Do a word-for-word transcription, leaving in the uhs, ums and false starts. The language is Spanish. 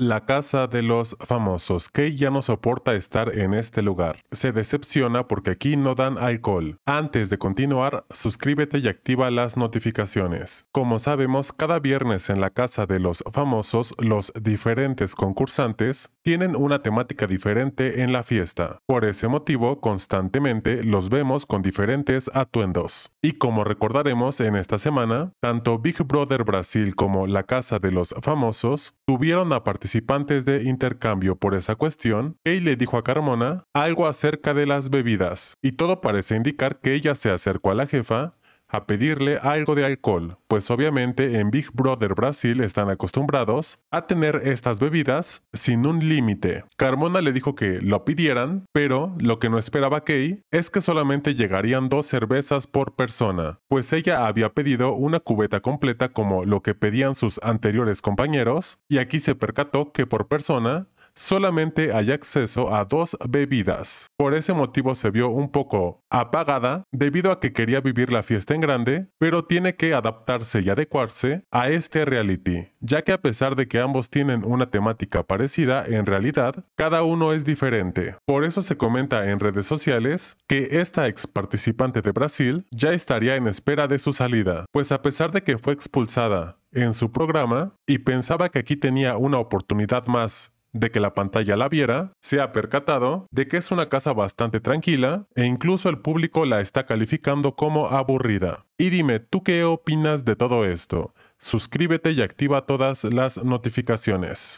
La Casa de los Famosos. Key ya no soporta estar en este lugar. Se decepciona porque aquí no dan alcohol. Antes de continuar, suscríbete y activa las notificaciones. Como sabemos, cada viernes en la Casa de los Famosos, los diferentes concursantes tienen una temática diferente en la fiesta. Por ese motivo, constantemente los vemos con diferentes atuendos. Y como recordaremos en esta semana, tanto Big Brother Brasil como la Casa de los Famosos tuvieron a participar participantes de intercambio. Por esa cuestión, Key le dijo a Carmona algo acerca de las bebidas, y todo parece indicar que ella se acercó a la jefa a pedirle algo de alcohol, pues obviamente en Big Brother Brasil están acostumbrados a tener estas bebidas sin un límite. Carmona le dijo que lo pidieran, pero lo que no esperaba Key es que solamente llegarían dos cervezas por persona, pues ella había pedido una cubeta completa como lo que pedían sus anteriores compañeros, y aquí se percató que por persona solamente hay acceso a dos bebidas. Por ese motivo se vio un poco apagada debido a que quería vivir la fiesta en grande, pero tiene que adaptarse y adecuarse a este reality, ya que a pesar de que ambos tienen una temática parecida, en realidad cada uno es diferente. Por eso se comenta en redes sociales que esta ex participante de Brasil ya estaría en espera de su salida, pues a pesar de que fue expulsada en su programa y pensaba que aquí tenía una oportunidad más de que la pantalla la viera, se ha percatado de que es una casa bastante tranquila e incluso el público la está calificando como aburrida. Y dime, ¿tú qué opinas de todo esto? Suscríbete y activa todas las notificaciones.